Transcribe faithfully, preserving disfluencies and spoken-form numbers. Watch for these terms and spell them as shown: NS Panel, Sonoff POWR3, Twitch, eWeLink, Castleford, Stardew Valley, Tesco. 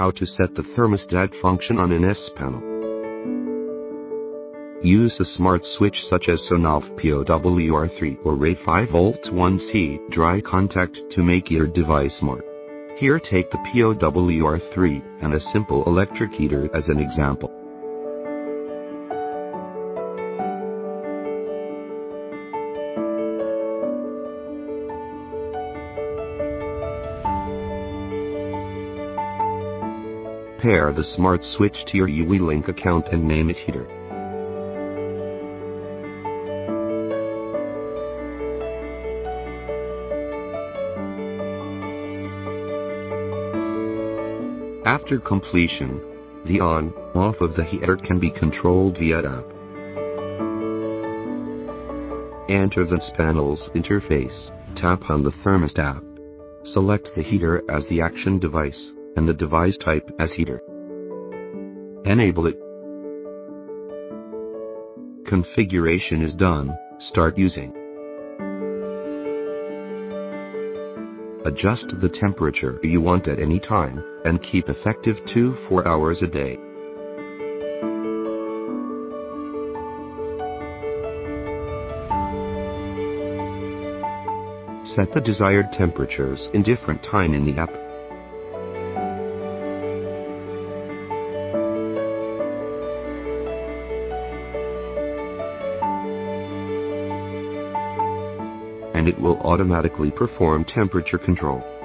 how to set the thermostat function on an S-panel. Use a smart switch such as Sonoff P O W R three or Rate five volt one C dry contact to make your device smart. Here take the P O W R three and a simple electric heater as an example. Pair the smart switch to your eWeLink account and name it heater. After completion, the on/off of the heater can be controlled via app. Enter the S-panel's interface, tap on the thermostat. Select the heater as the action device, and the device type as heater. Enable it. Configuration is done, start using. Adjust the temperature you want at any time, and keep effective two to four hours a day. Set the desired temperatures in different time in the app. And it will automatically perform temperature control.